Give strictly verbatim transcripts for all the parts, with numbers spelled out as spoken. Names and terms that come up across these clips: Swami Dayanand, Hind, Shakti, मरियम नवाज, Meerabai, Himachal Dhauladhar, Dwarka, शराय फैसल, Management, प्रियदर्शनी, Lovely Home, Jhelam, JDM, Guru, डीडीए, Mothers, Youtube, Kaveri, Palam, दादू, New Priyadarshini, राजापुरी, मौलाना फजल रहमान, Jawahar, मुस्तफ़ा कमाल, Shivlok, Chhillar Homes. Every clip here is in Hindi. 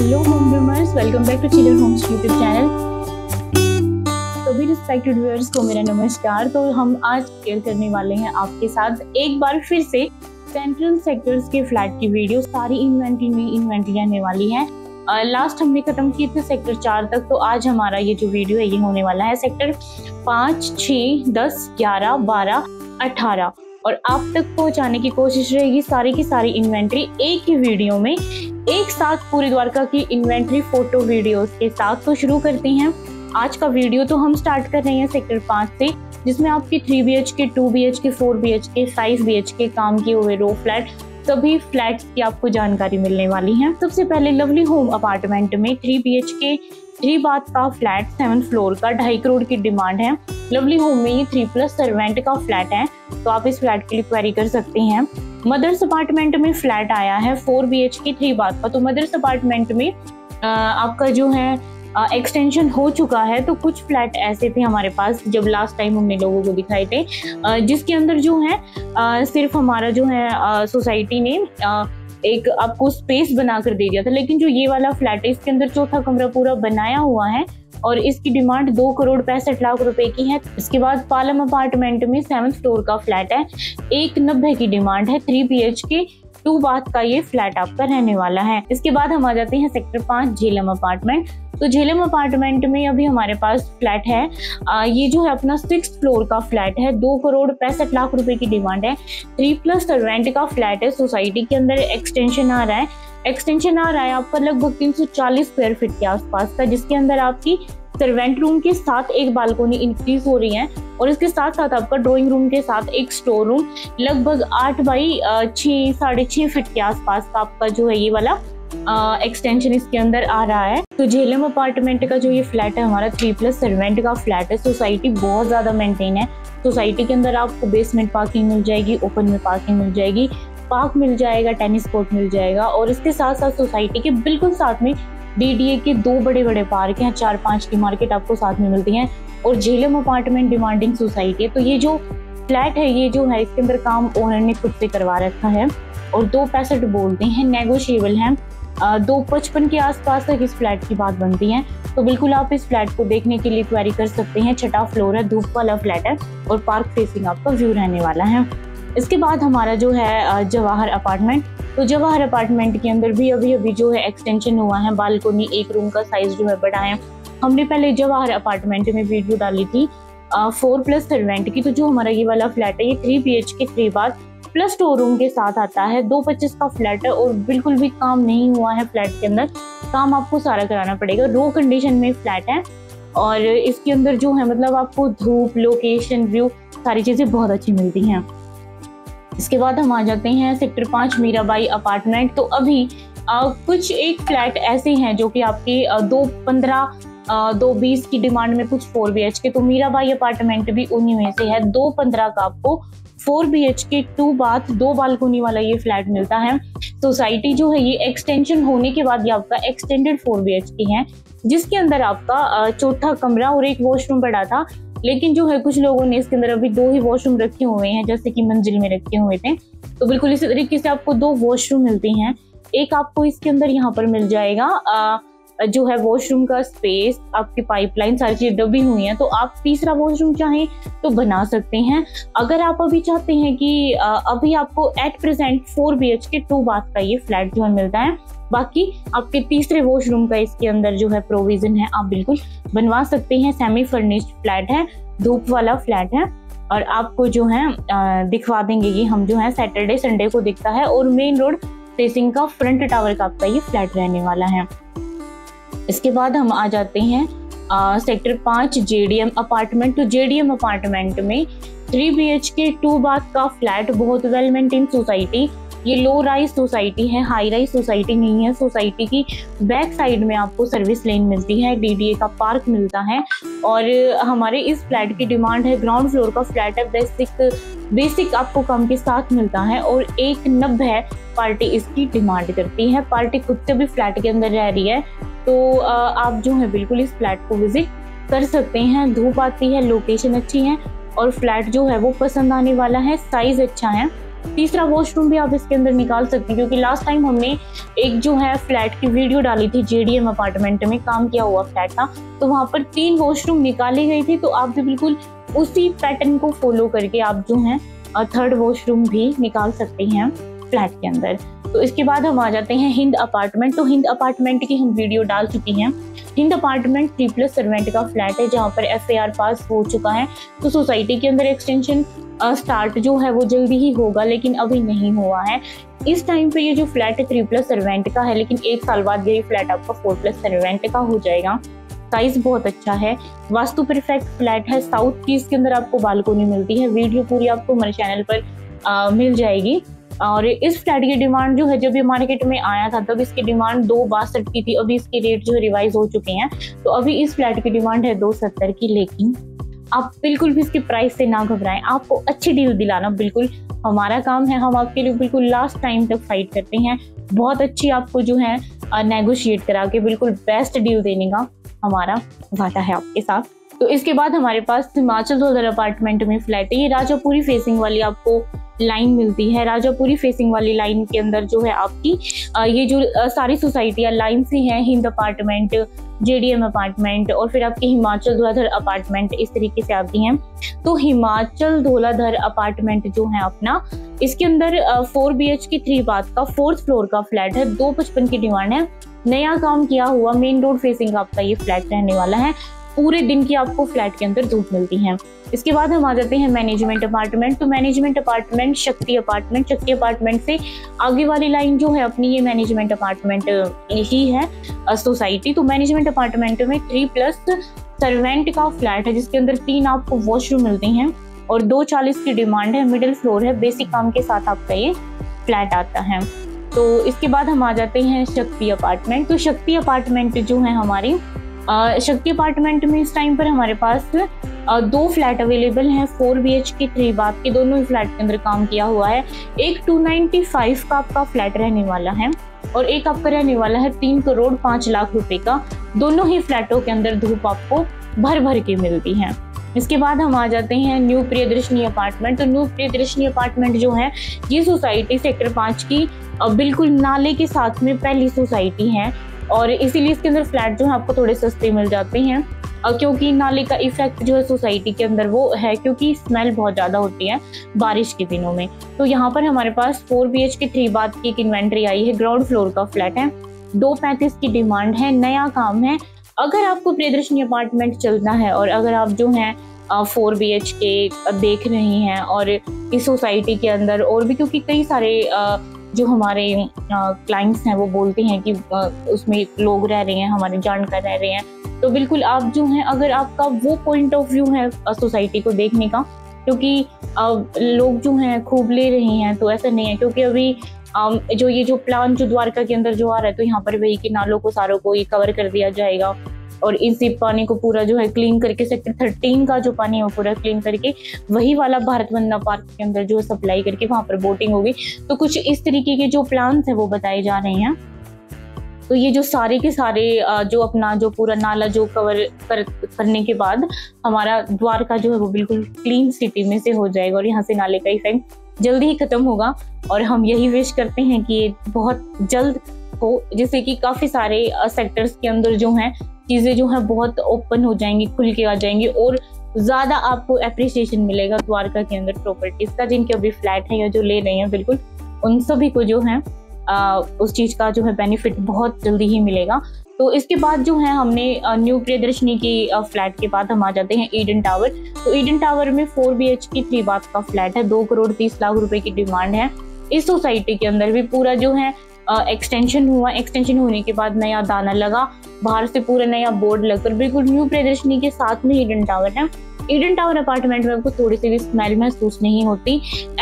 Hello home viewers, welcome back to chiller Holmes YouTube channel. तो भी रिस्पेक्टेड व्यूअर्स को मेरा नमस्कार। तो हम आज शेयर करने वाले हैं आपके साथ एक बार फिर से सेंट्रल सेक्टर्स के फ्लैट की वीडियो। सारी इन्वेंट्री में इन्वेंट्री रहने वाली है। लास्ट हमने खत्म किए थे सेक्टर चार तक, तो आज हमारा ये जो वीडियो है ये होने वाला है सेक्टर पाँच, छः, दस, ग्यारह, बारह, अठारह और आप तक पहुंचाने की कोशिश रहेगी सारी की सारी इन्वेंट्री एक ही वीडियो में, एक साथ पूरी द्वारका की इन्वेंट्री फोटो वीडियोस के साथ। तो शुरू करते हैं आज का वीडियो। तो हम स्टार्ट कर रहे हैं सेक्टर पाँच से, जिसमें आपके three B H K, two B H K, four B H K, five B H K काम किए हुए रो फ्लैट, सभी फ्लैट्स की आपको जानकारी मिलने वाली है। सबसे पहले लवली होम अपार्टमेंट में three B H K three bath का फ्लैट सेवन फ्लोर का ढाई करोड़ की डिमांड है। लवली होम में ये थ्री प्लस सर्वेंट का फ्लैट है, तो आप इस फ्लैट के लिए क्वेरी कर सकते हैं। मदर्स अपार्टमेंट में फ्लैट आया है four B H K three bath का। तो मदर्स अपार्टमेंट में आपका जो है एक्सटेंशन हो चुका है। तो कुछ फ्लैट ऐसे थे हमारे पास जब लास्ट टाइम हमने लोगों को दिखाए थे, जिसके अंदर जो है सिर्फ हमारा जो है सोसाइटी ने एक आपको स्पेस बना कर दे दिया था, लेकिन जो ये वाला फ्लैट है इसके अंदर चौथा कमरा पूरा बनाया हुआ है और इसकी डिमांड दो करोड़ पैंसठ लाख रुपए की है। इसके बाद पालम अपार्टमेंट में सेवन्थ फ्लोर का फ्लैट है, एक नब्बे की डिमांड है। Three B H K two bath का ये फ्लैट आपका रहने वाला है। इसके बाद हम आ जाते हैं सेक्टर पाँच झेलम अपार्टमेंट। तो झेलम अपार्टमेंट में अभी हमारे पास फ्लैट है, आ, ये जो है अपना सिक्स फ्लोर का फ्लैट है, दो करोड़ पैंसठ लाख रुपए की डिमांड है। थ्री प्लस सर्वेंट का फ्लैट है, सोसाइटी के अंदर एक्सटेंशन आ रहा है। एक्सटेंशन आ रहा है आपका लगभग तीन सौ चालीस स्क्वायर फीट के आसपास का, जिसके अंदर आपकी सर्वेंट रूम के साथ एक बालकोनी इंक्रीज हो रही है और इसके साथ साथ आपका ड्राइंग रूम के साथ एक स्टोर रूम लगभग आठ बाई छः साढ़े छः फीट के आसपास का आपका जो है ये वाला एक्सटेंशन इसके अंदर आ रहा है। तो झेलम अपार्टमेंट का जो ये फ्लैट है हमारा थ्री प्लस सर्वेंट का फ्लैट है। सोसाइटी बहुत ज़्यादा मेंटेन है। सोसाइटी के अंदर आपको बेसमेंट पार्किंग मिल जाएगी, ओपन में पार्किंग मिल जाएगी, पार्क मिल जाएगा, टेनिस कोर्ट मिल जाएगा और इसके साथ साथ सोसाइटी के बिल्कुल साथ में डीडीए के दो बड़े बड़े पार्क हैं, चार पाँच की मार्केट आपको साथ में मिलती है और झेलम अपार्टमेंट डिमांडिंग सोसाइटी है। तो ये जो फ्लैट है ये जो है इसके अंदर काम ओनर ने खुद से करवा रखा है और दो पैंसठ बोलते हैं, नेगोशिएबल हैं। दो पचपन के आसपास तक इस फ्लैट की बात बनती है। तो बिल्कुल आप इस फ्लैट को देखने के लिए क्वेरी कर सकते हैं। छठा फ्लोर है, धूप वाला फ्लैट है और पार्क फेसिंग आपका व्यू रहने वाला है। इसके बाद हमारा जो है जवाहर अपार्टमेंट। तो जवाहर अपार्टमेंट के अंदर भी अभी अभी जो है एक्सटेंशन हुआ है, बालकोनी एक रूम का साइज जो है बड़ा है। हमने पहले जवाहर अपार्टमेंट में वीडियो डाली थी फोर प्लस सर्वेंट की। तो जो हमारा ये वाला फ्लैट है ये three B H K three bath plus store room के साथ आता है, दो पच्चीस का फ्लैट है और बिल्कुल भी काम नहीं हुआ है फ्लैट के अंदर। काम आपको सारा कराना पड़ेगा। रो कंडीशन में फ्लैट है और इसके अंदर जो है मतलब आपको धूप, लोकेशन, व्यू सारी चीज़ें बहुत अच्छी मिलती हैं। इसके बाद हम आ जाते हैं सेक्टर पाँच मीराबाई अपार्टमेंट। तो अभी आ, कुछ एक फ्लैट ऐसे हैं जो कि आपके आ, दो पंद्रह दो बीस की डिमांड में, कुछ फोर बी एच के। तो मीराबाई अपार्टमेंट भी उन्हीं में से है। दो पंद्रह का आपको four B H K two bath दो बालकोनी वाला ये फ्लैट मिलता है। सोसाइटी जो है ये एक्सटेंशन होने के बाद ये आपका एक्सटेंडेड फोर बी एच के है, जिसके अंदर आपका चौथा कमरा और एक वॉशरूम बड़ा था, लेकिन जो है कुछ लोगों ने इसके अंदर अभी दो ही वॉशरूम रखे हुए हैं जैसे कि मंजिल में रखे हुए थे। तो बिल्कुल इसी तरीके से आपको दो वॉशरूम मिलते हैं। एक आपको इसके अंदर यहाँ पर मिल जाएगा आ, जो है वॉशरूम का स्पेस, आपकी पाइपलाइन सारी चीज़ें दबी हुई हैं। तो आप तीसरा वॉशरूम चाहें तो बना सकते हैं। अगर आप अभी चाहते हैं कि आ, अभी आपको at present four B H K two bath का ये फ्लैट जो है मिलता है, बाकी आपके तीसरे वॉशरूम का इसके अंदर जो है प्रोविज़न है, आप बिल्कुल बनवा सकते हैं। सेमी फर्निश्ड फ्लैट है, धूप वाला फ्लैट है और आपको जो है दिखवा देंगे ये हम जो है सैटरडे संडे को दिखता है और मेन रोड फेसिंग का फ्रंट टावर का आपका ये फ्लैट रहने वाला है। इसके बाद हम आ जाते हैं आ, सेक्टर पाँच जेडीएम अपार्टमेंट। तो जेडीएम अपार्टमेंट में three B H K two bath का फ्लैट, बहुत वेल मेंटेन सोसाइटी, ये लो राइज सोसाइटी है, हाई राइज सोसाइटी नहीं है। सोसाइटी की बैक साइड में आपको सर्विस लेन मिलती है, डीडीए का पार्क मिलता है और हमारे इस फ्लैट की डिमांड है, ग्राउंड फ्लोर का फ्लैट है, बेसिक बेसिक आपको कम के साथ मिलता है और एक नब्बे है पार्टी इसकी डिमांड करती है। पार्टी खुद से भी फ्लैट के अंदर रह रही है, तो आप जो है बिल्कुल इस फ्लैट को विजिट कर सकते हैं। धूप आती है, लोकेशन अच्छी है और फ्लैट जो है वो पसंद आने वाला है। साइज़ अच्छा है तीसरा वॉशरूम भी आप इसके अंदर निकाल सकते हैं, क्योंकि लास्ट टाइम हमने एक जो है फ्लैट की वीडियो डाली थी, जेडीएम अपार्टमेंट में काम किया हुआ फ्लैट था, तो वहाँ पर तीन वॉशरूम निकाली गई थी। तो आप भी बिल्कुल उसी पैटर्न को फॉलो करके आप जो है थर्ड वॉशरूम भी निकाल सकते हैं फ्लैट के अंदर। तो इसके बाद हम आ जाते हैं हिंद अपार्टमेंट। तो हिंद अपार्टमेंट की हम वीडियो डाल चुकी हैं। Hind apartment three plus servant का फ्लैट है, जहां पर एफआईआर पास हो चुका है, तो सोसाइटी के अंदर एक्सटेंशन स्टार्ट जो है वो जल्दी ही होगा, लेकिन अभी नहीं हुआ है। इस टाइम पे ये जो फ्लैट है थ्री प्लस सर्वेंट का है, लेकिन एक साल बाद ये फ्लैट आपका फोर प्लस सर्वेंट का हो जाएगा। साइज बहुत अच्छा है, वास्तु परफेक्ट फ्लैट है। साउथ की इसके अंदर आपको बालकोनी मिलती है, वीडियो पूरी आपको हमारे चैनल पर आ, मिल जाएगी। और इस फ्लैट की डिमांड जो है, जब ये मार्केट में आया था तब इसकी डिमांड दो बासठ की थी, अभी इसके रेट जो है रिवाइज हो चुके हैं, तो अभी इस फ्लैट की डिमांड है दो सत्तर की। लेकिन आप बिल्कुल भी इसके प्राइस से ना घबराएं, आपको अच्छी डील दिलाना बिल्कुल हमारा काम है। हम आपके लिए बिल्कुल लास्ट टाइम तक फाइट करते हैं, बहुत अच्छी आपको जो है नेगोशिएट करा के बिल्कुल बेस्ट डील देने का हमारा वादा है आपके साथ। तो इसके बाद हमारे पास हिमाचल धौलधर अपार्टमेंट में फ्लैट है। ये राजापुरी फेसिंग वाली आपको लाइन मिलती है। राजापुरी फेसिंग वाली लाइन के अंदर जो है आपकी ये जो सारी सोसाइटियाँ लाइन से हैं, हिंद अपार्टमेंट, जेडीएम अपार्टमेंट और फिर आपके हिमाचल धौलाधर अपार्टमेंट, इस तरीके से आपकी हैं। तो हिमाचल धौलाधर अपार्टमेंट जो है अपना, इसके अंदर four B H K three bath का फोर्थ फ्लोर का फ्लैट है, दो पचपन की डिमांड है। नया काम किया हुआ मेन रोड फेसिंग आपका ये फ्लैट रहने वाला है। पूरे दिन की आपको फ्लैट के अंदर धूप मिलती है। इसके बाद हम आ जाते हैं मैनेजमेंट अपार्टमेंट। तो management apartment Shakti apartment, Shakti apartment से आगे वाली लाइन जो है अपनी ये मैनेजमेंट अपार्टमेंट ही है सोसाइटी। तो मैनेजमेंट अपार्टमेंट में थ्री प्लस सर्वेंट का फ्लैट है, जिसके अंदर तीन आपको वॉशरूम मिलते हैं और दो चालीस की डिमांड है। मिडिल फ्लोर है, बेसिक काम के साथ आपका ये फ्लैट आता है। तो इसके बाद हम आ जाते हैं शक्ति अपार्टमेंट। तो शक्ति अपार्टमेंट जो है हमारी आ, शक्ति अपार्टमेंट में इस टाइम पर हमारे पास आ, दो फ्लैट अवेलेबल हैं, four B H K three bath के, दोनों ही फ्लैट के अंदर काम किया हुआ है। एक टू नाइन्टी फाइव का आपका फ्लैट रहने वाला है और एक आपका रहने वाला है तीन करोड़ पाँच लाख रुपए का। दोनों ही फ्लैटों के अंदर धूप आपको भर भर के मिलती है। इसके बाद हम आ जाते हैं न्यू प्रियदर्शनी अपार्टमेंट। तो न्यू प्रियदर्शनी अपार्टमेंट जो है ये सोसाइटी सेक्टर पाँच की बिल्कुल नाले के साथ में पहली सोसाइटी है, और इसीलिए इसके अंदर फ्लैट जो है आपको थोड़े सस्ते मिल जाते हैं, क्योंकि नाले का इफेक्ट जो है सोसाइटी के अंदर वो है, क्योंकि स्मेल बहुत ज़्यादा होती है बारिश के दिनों में। तो यहाँ पर हमारे पास four B H K three bath की एक इन्वेंट्री आई है, ग्राउंड फ्लोर का फ्लैट है, दो पैंतीस की डिमांड है, नया काम है। अगर आपको प्रियदर्शनी अपार्टमेंट चलना है और अगर आप जो हैं फोर बी एच के देख रहे हैं और इस सोसाइटी के अंदर और भी, क्योंकि कई सारे आ, जो हमारे क्लाइंट्स हैं वो बोलते हैं कि आ, उसमें लोग रह रहे हैं, हमारे जानकार रह रहे हैं, तो बिल्कुल आप जो हैं अगर आपका वो पॉइंट ऑफ व्यू है सोसाइटी को देखने का, क्योंकि आ, लोग जो हैं खूब ले रहे हैं, तो ऐसा नहीं है। क्योंकि अभी आ, जो ये जो प्लान जो द्वारका के अंदर जो आ रहा है, तो यहाँ पर वही कि नालों को सारों को ये कवर कर दिया जाएगा और इसी पानी को पूरा जो है क्लीन करके सेक्टर थर्टीन का जो पानी है वो पूरा क्लीन करके वही वाला भारत वंदना पार्क के अंदर जो सप्लाई करके वहाँ पर बोटिंग होगी। तो कुछ इस तरीके के जो प्लान्स है वो बताए जा रहे हैं। तो ये जो सारे के सारे जो अपना जो पूरा नाला जो कवर कर, करने के बाद हमारा द्वारका जो है वो बिल्कुल क्लीन सिटी में से हो जाएगा और यहाँ से नाले का इफेक्ट जल्दी ही खत्म होगा। और हम यही विश करते हैं कि ये बहुत जल्द हो, जिससे कि काफ़ी सारे सेक्टर्स के अंदर जो हैं चीज़ें जो हैं बहुत ओपन हो जाएंगी, खुल के आ जाएंगी और ज़्यादा आपको एप्रिसिएशन मिलेगा द्वारका के अंदर प्रॉपर्टीज़ का। जिनके अभी फ्लैट हैं या जो ले रहे हैं, बिल्कुल उन सभी को जो है आ, उस चीज़ का जो है बेनिफिट बहुत जल्दी ही मिलेगा। तो इसके बाद जो है हमने न्यू प्रियदर्शनी की फ्लैट के बाद हम आ जाते हैं ईडन टावर। तो ईडन टावर में four B H K three bath का फ्लैट है, दो करोड़ तीस लाख रुपए की डिमांड है। इस सोसाइटी के अंदर भी पूरा जो है एक्सटेंशन हुआ, एक्सटेंशन होने के बाद नया दाना लगा, बाहर से पूरा नया बोर्ड लगकर बिल्कुल न्यू प्रदर्शनी के साथ में ईडन टावर है। ईडन टावर अपार्टमेंट में आपको थोड़ी सी भी स्मेल महसूस नहीं होती।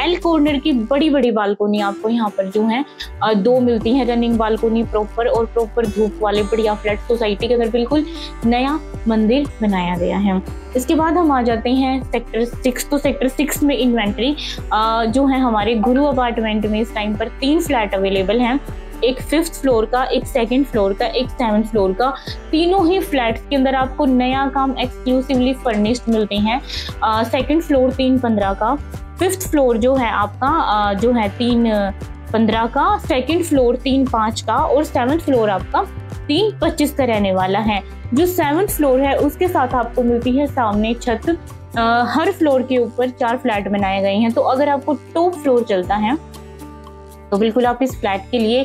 एल कॉर्नर की बड़ी बड़ी बालकोनी आपको यहाँ पर जो है दो मिलती है, रनिंग बालकोनी प्रॉपर और प्रॉपर धूप वाले बढ़िया फ्लैट। सोसाइटी के अंदर बिल्कुल नया मंदिर बनाया गया है। इसके बाद हम आ जाते हैं सेक्टर सिक्स। तो सेक्टर सिक्स में इन्वेंट्री जो है हमारे गुरु अपार्टमेंट में इस टाइम पर तीन फ्लैट अवेलेबल हैं। एक फिफ्थ फ्लोर का, एक सेकंड फ्लोर का, एक सेवन फ्लोर का, तीनों ही फ्लैट्स के अंदर आपको नया काम एक्सक्लूसिवली फर्निश्ड मिलते हैं। सेकंड फ्लोर तीन पंद्रह का, फिफ्थ फ्लोर जो है आपका uh, जो है तीन पंद्रह का, सेकंड फ्लोर तीन पाँच का और सेवन्थ फ्लोर आपका तीन पच्चीस का रहने वाला है। जो सेवन्थ फ्लोर है उसके साथ आपको मिलती है सामने छत। आ, हर फ्लोर के ऊपर चार फ्लैट बनाए गए हैं, तो अगर आपको टॉप फ्लोर चलता है तो बिल्कुल आप इस फ्लैट के लिए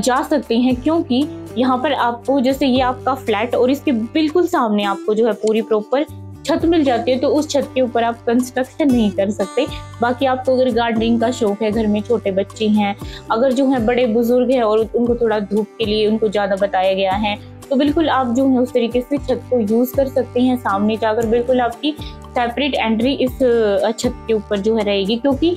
जा सकते हैं, क्योंकि यहाँ पर आपको जैसे ये आपका फ्लैट और इसके बिल्कुल सामने आपको जो है पूरी प्रॉपर छत मिल जाती है, तो उस छत के ऊपर आप कंस्ट्रक्शन नहीं कर सकते। बाकी आपको अगर गार्डनिंग का शौक है, घर में छोटे बच्चे हैं, अगर जो है बड़े बुजुर्ग हैं और उनको थोड़ा धूप के लिए उनको ज़्यादा बताया गया है, तो बिल्कुल आप जो है उस तरीके से छत को यूज़ कर सकते हैं। सामने जाकर बिल्कुल आपकी सेपरेट एंट्री इस छत के ऊपर जो है रहेगी, क्योंकि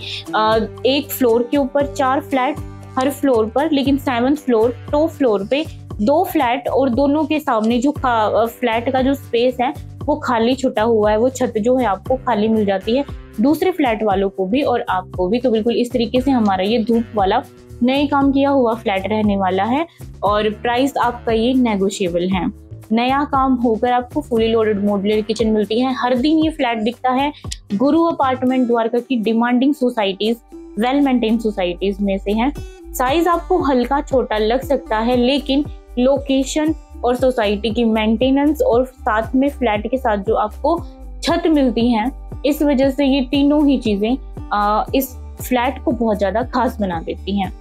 एक फ्लोर के ऊपर चार फ्लैट हर फ्लोर पर, लेकिन सेवन्थ फ्लोर टॉप फ्लोर पे दो फ्लैट और दोनों के सामने जो फ्लैट का जो स्पेस है वो खाली छुटा हुआ है, वो छत जो है आपको खाली मिल जाती है दूसरे फ्लैट वालों को भी और आपको भी। तो बिल्कुल इस तरीके से हमारा ये धूप वाला नए काम किया हुआ फ्लैट रहने वाला है और प्राइस आपका ये नेगोशिएबल है। नया काम होकर आपको फुली लोडेड मॉड्यूलर किचन मिलती है। हर दिन ये फ्लैट दिखता है गुरु अपार्टमेंट द्वारका की demanding societies, well maintain societies में से है। साइज आपको हल्का छोटा लग सकता है, लेकिन लोकेशन और सोसाइटी की मेंटेनेंस और साथ में फ्लैट के साथ जो आपको छत मिलती है, इस वजह से ये तीनों ही चीज़ें इस फ्लैट को बहुत ज़्यादा खास बना देती हैं।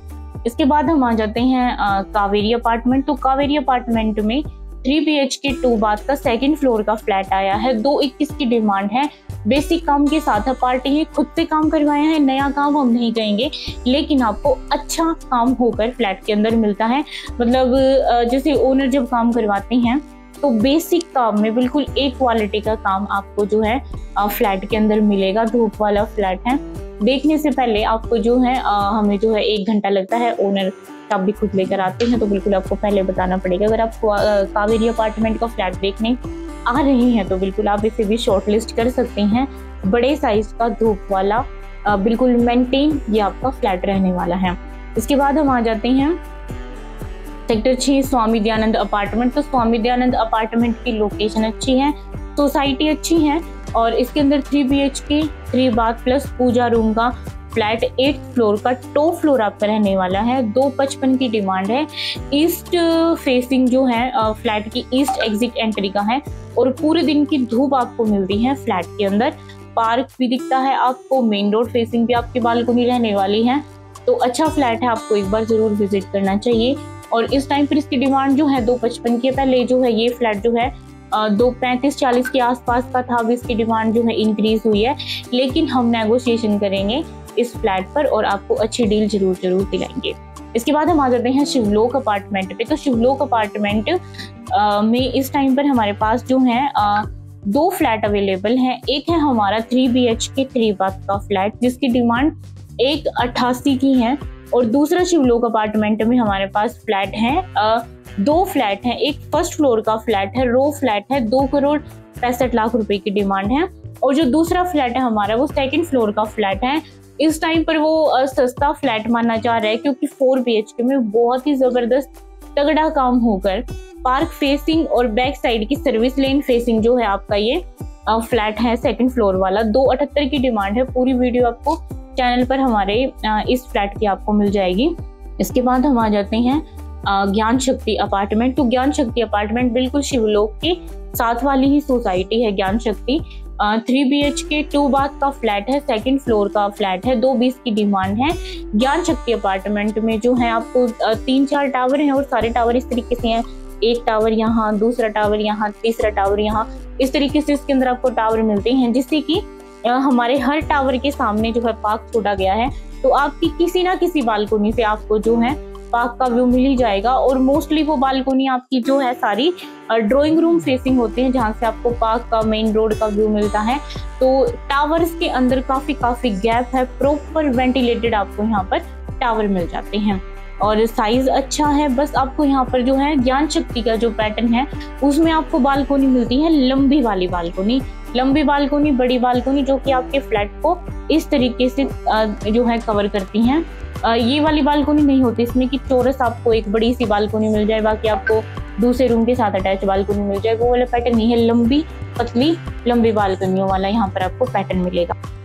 इसके बाद हम आ जाते हैं कावेरी अपार्टमेंट। तो कावेरी अपार्टमेंट में three B H K two bath का सेकंड फ्लोर का फ्लैट आया है। दो इक्कीस की डिमांड है। बेसिक काम के साथ अपार्टी है, खुद से काम करवाया है, नया काम हम नहीं कहेंगे, लेकिन आपको अच्छा काम होकर फ्लैट के अंदर मिलता है। मतलब जैसे ओनर जब काम करवाते हैं तो बेसिक काम में बिल्कुल एक क्वालिटी का काम आपको जो है फ्लैट के अंदर मिलेगा। धूप वाला फ्लैट है, देखने से पहले आपको जो है हमें जो है एक घंटा लगता है, ओनर आप भी खुद लेकर आते हैं, तो बिल्कुल आपको पहले बताना पड़ेगा। अगर आप कावेरी अपार्टमेंट का फ्लैट देखने आ रहे हैं तो बिल्कुल आप इसे भी शॉर्टलिस्ट कर सकते हैं। बड़े साइज का धूप वाला बिल्कुल मेंटेन ये आपका फ्लैट रहने वाला है। इसके बाद हम आ जाते हैं सेक्टर छः स्वामी दयानंद अपार्टमेंट। तो स्वामी दयानंद अपार्टमेंट की लोकेशन अच्छी है, सोसाइटी अच्छी है और इसके अंदर three B H K three bath plus puja room का फ्लैट एट फ्लोर का टॉप फ्लोर आपका रहने वाला है। दो पचपन की डिमांड है। ईस्ट फेसिंग जो है फ्लैट की ईस्ट एग्जिट एंट्री का है और पूरे दिन की धूप आपको मिलती है फ्लैट के अंदर। पार्क भी दिखता है आपको, मेन रोड फेसिंग भी आपकी बालकनी रहने वाली है। तो अच्छा फ्लैट है, आपको एक बार ज़रूर विजिट करना चाहिए। और इस टाइम पर इसकी डिमांड जो है दो पचपन की। पहले जो है ये फ्लैट जो है दो पैंतीस चालीस के आसपास का था, अब इसकी डिमांड जो है इंक्रीज हुई है, लेकिन हम नेगोशिएशन करेंगे इस फ्लैट पर और आपको अच्छी डील जरूर जरूर दिलाएंगे। इसके बाद हम आ जाते हैं शिवलोक अपार्टमेंट पे। तो शिवलोक अपार्टमेंट में इस टाइम पर हमारे पास जो है आ, दो फ्लैट अवेलेबल हैं। एक है हमारा three B H K three bath का फ्लैट जिसकी डिमांड एक अट्ठासी की है और दूसरा शिवलोक अपार्टमेंट में हमारे पास फ्लैट है, आ, दो फ्लैट हैं। एक फर्स्ट फ्लोर का फ्लैट है, रो फ्लैट है, दो करोड़ पैंसठ लाख रुपए की डिमांड है और जो दूसरा फ्लैट है हमारा वो सेकेंड फ्लोर का फ्लैट है। इस टाइम पर वो सस्ता फ्लैट माना जा रहा है क्योंकि फोर बी एच के में बहुत ही ज़बरदस्त तगड़ा काम होकर पार्क फेसिंग और बैक साइड की सर्विस लेन फेसिंग जो है आपका ये फ्लैट है सेकंड फ्लोर वाला। दो अठहत्तर की डिमांड है। पूरी वीडियो आपको चैनल पर हमारे इस फ्लैट की आपको मिल जाएगी। इसके बाद हम आ जाते हैं ज्ञान शक्ति अपार्टमेंट। तो ज्ञान शक्ति अपार्टमेंट बिल्कुल शिवलोक के साथ वाली ही सोसाइटी है Gyan Shakti. Three B H K two bath का फ्लैट है, सेकंड फ्लोर का फ्लैट है, दो बीस की डिमांड है। ज्ञान शक्ति अपार्टमेंट में जो है आपको तीन चार टावर हैं और सारे टावर इस तरीके से हैं, एक टावर यहाँ, दूसरा टावर यहाँ, तीसरा टावर यहाँ, इस तरीके से इसके अंदर आपको टावर मिलते हैं, जिससे कि हमारे हर टावर के सामने जो है पार्क छोड़ा गया है। तो आपकी किसी ना किसी बालकोनी से आपको जो है पार्क का व्यू मिल ही जाएगा और मोस्टली वो बालकोनी आपकी जो है सारी ड्राइंग रूम फेसिंग होते हैं, जहाँ से आपको पार्क का मेन रोड का व्यू मिलता है। तो टावर्स के अंदर काफ़ी काफ़ी गैप है, प्रॉपर वेंटिलेटेड आपको यहाँ पर टावर मिल जाते हैं और साइज़ अच्छा है। बस आपको यहाँ पर जो है ज्ञान शक्ति का जो पैटर्न है उसमें आपको बालकोनी मिलती है, लंबी वाली बालकोनी, लंबी बालकोनी, बड़ी बालकोनी, जो कि आपके फ्लैट को इस तरीके से जो है कवर करती हैं। ये वाली बालकोनी नहीं होती इसमें कि चौरस आपको एक बड़ी सी बालकोनी मिल जाए, बाकी आपको दूसरे रूम के साथ अटैच बालकोनी मिल जाए, वो वाला पैटर्न नहीं है। लंबी पतली लंबी बालकोनियों वाला यहाँ पर आपको पैटर्न मिलेगा।